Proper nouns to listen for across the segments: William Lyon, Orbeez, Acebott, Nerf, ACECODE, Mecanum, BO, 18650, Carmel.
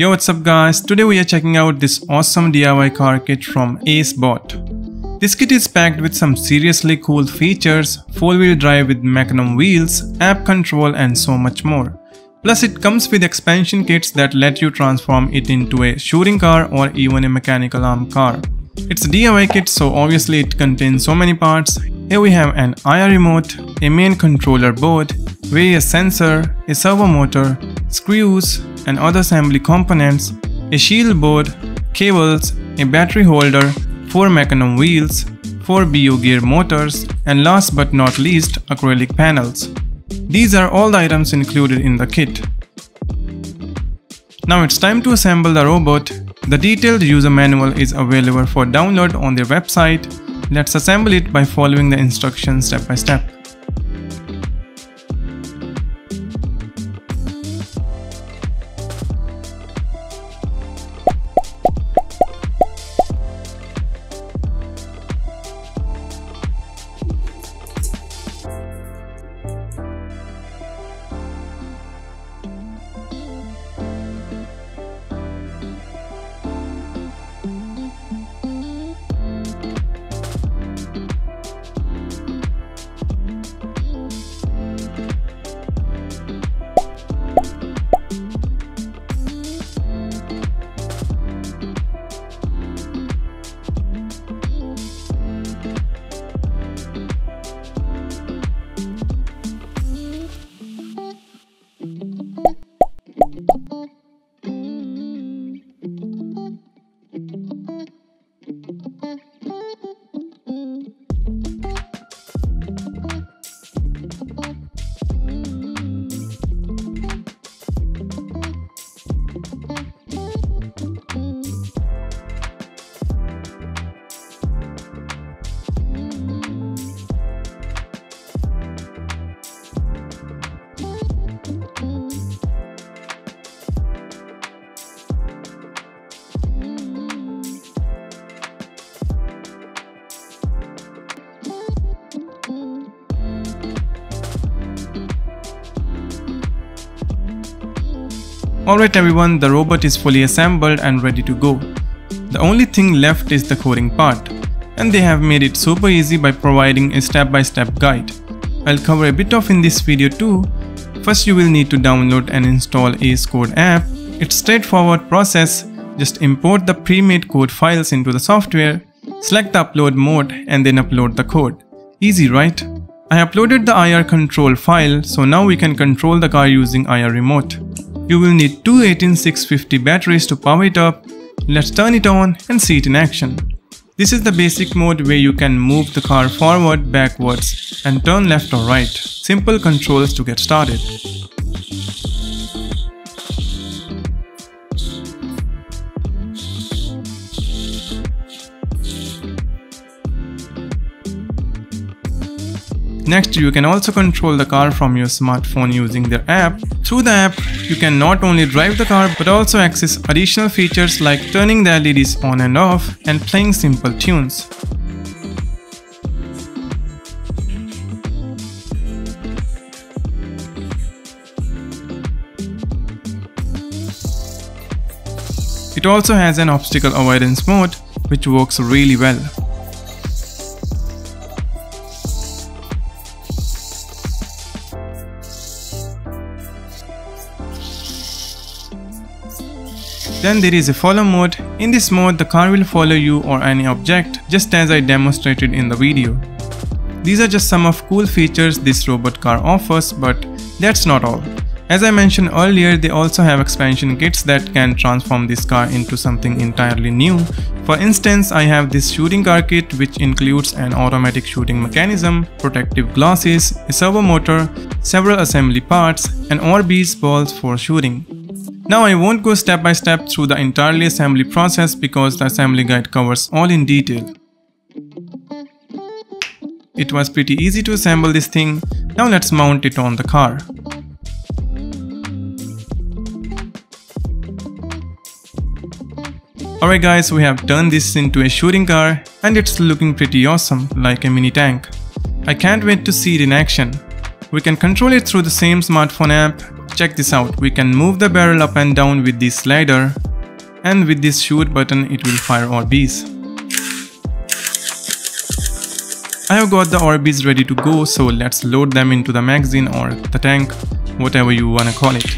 Yo, what's up guys, today we are checking out this awesome DIY car kit from Acebott. This kit is packed with some seriously cool features, 4-wheel drive with Mecanum wheels, app control and so much more. Plus it comes with expansion kits that let you transform it into a shooting car or even a mechanical arm car. It's a DIY kit, so obviously it contains so many parts. Here we have an IR remote, a main controller board, various sensor, a servo motor, screws and other assembly components, a shield board, cables, a battery holder, 4 Mecanum wheels, 4 BO gear motors and last but not least acrylic panels. These are all the items included in the kit. Now it's time to assemble the robot. The detailed user manual is available for download on their website. Let's assemble it by following the instructions step by step. Alright everyone, the robot is fully assembled and ready to go. The only thing left is the coding part, and they have made it super easy by providing a step-by-step guide. I'll cover a bit of in this video too. First you will need to download and install ACECODE app. It's a straightforward process, just import the pre-made code files into the software, select the upload mode and then upload the code. Easy right? I uploaded the IR control file, so now we can control the car using IR remote. You will need two 18650 batteries to power it up. Let's turn it on and see it in action. This is the basic mode where you can move the car forward, backwards and turn left or right. Simple controls to get started. Next, you can also control the car from your smartphone using their app. Through the app, you can not only drive the car but also access additional features like turning the LEDs on and off and playing simple tunes. It also has an obstacle avoidance mode, which works really well. Then there is a follow mode. In this mode, the car will follow you or any object, just as I demonstrated in the video. These are just some of cool features this robot car offers, but that's not all. As I mentioned earlier, they also have expansion kits that can transform this car into something entirely new. For instance, I have this shooting car kit which includes an automatic shooting mechanism, protective glasses, a servo motor, several assembly parts, and Orbeez balls for shooting. Now I won't go step by step through the entirely assembly process because the assembly guide covers all in detail. It was pretty easy to assemble this thing. Now let's mount it on the car. Alright guys, we have turned this into a shooting car and it's looking pretty awesome, like a mini tank. I can't wait to see it in action. We can control it through the same smartphone app. check this out. We can move the barrel up and down with this slider, and with this shoot button it will fire Orbeez. I have got the Orbeez ready to go, so let's load them into the magazine or the tank, whatever you wanna call it.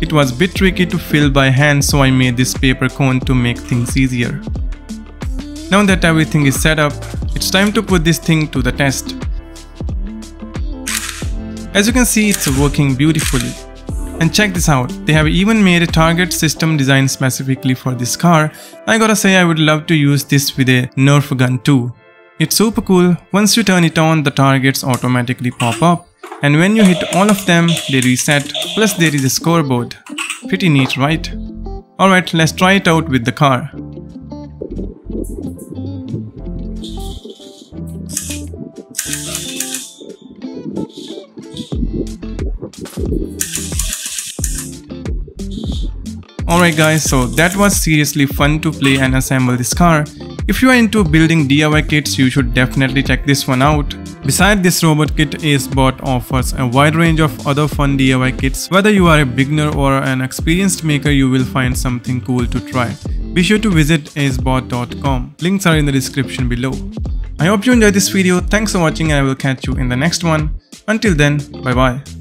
It was a bit tricky to fill by hand, so I made this paper cone to make things easier. Now that everything is set up, it's time to put this thing to the test. As you can see, it's working beautifully. And check this out, they have even made a target system designed specifically for this car. I gotta say, I would love to use this with a Nerf gun too. It's super cool. Once you turn it on, the targets automatically pop up, and when you hit all of them, they reset. Plus there is a scoreboard. Pretty neat, right? Alright, let's try it out with the car. Alright guys, so that was seriously fun to play and assemble this car. If you are into building DIY kits, you should definitely check this one out. Besides this robot kit, Acebott offers a wide range of other fun DIY kits. Whether you are a beginner or an experienced maker, you will find something cool to try. Be sure to visit acebott.com. Links are in the description below. I hope you enjoyed this video. Thanks for watching, and I will catch you in the next one. Until then, bye bye.